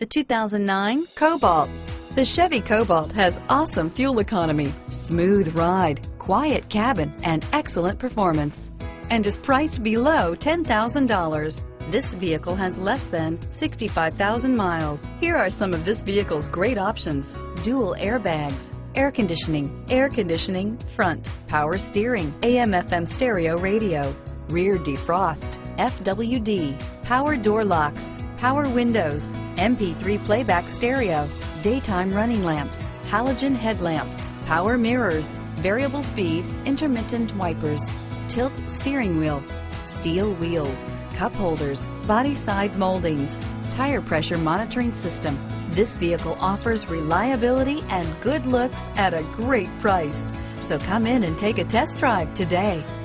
The 2009 Cobalt. The Chevy Cobalt has awesome fuel economy, smooth ride, quiet cabin, and excellent performance, and is priced below $10,000. This vehicle has less than 65,000 miles. Here are some of this vehicle's great options: dual airbags, air conditioning front, power steering, AM/FM stereo radio, rear defrost, FWD, power door locks, power windows, MP3 playback stereo, daytime running lamps, halogen headlamps, power mirrors, variable speed, intermittent wipers, tilt steering wheel, steel wheels, cup holders, body side moldings, tire pressure monitoring system. This vehicle offers reliability and good looks at a great price. So come in and take a test drive today.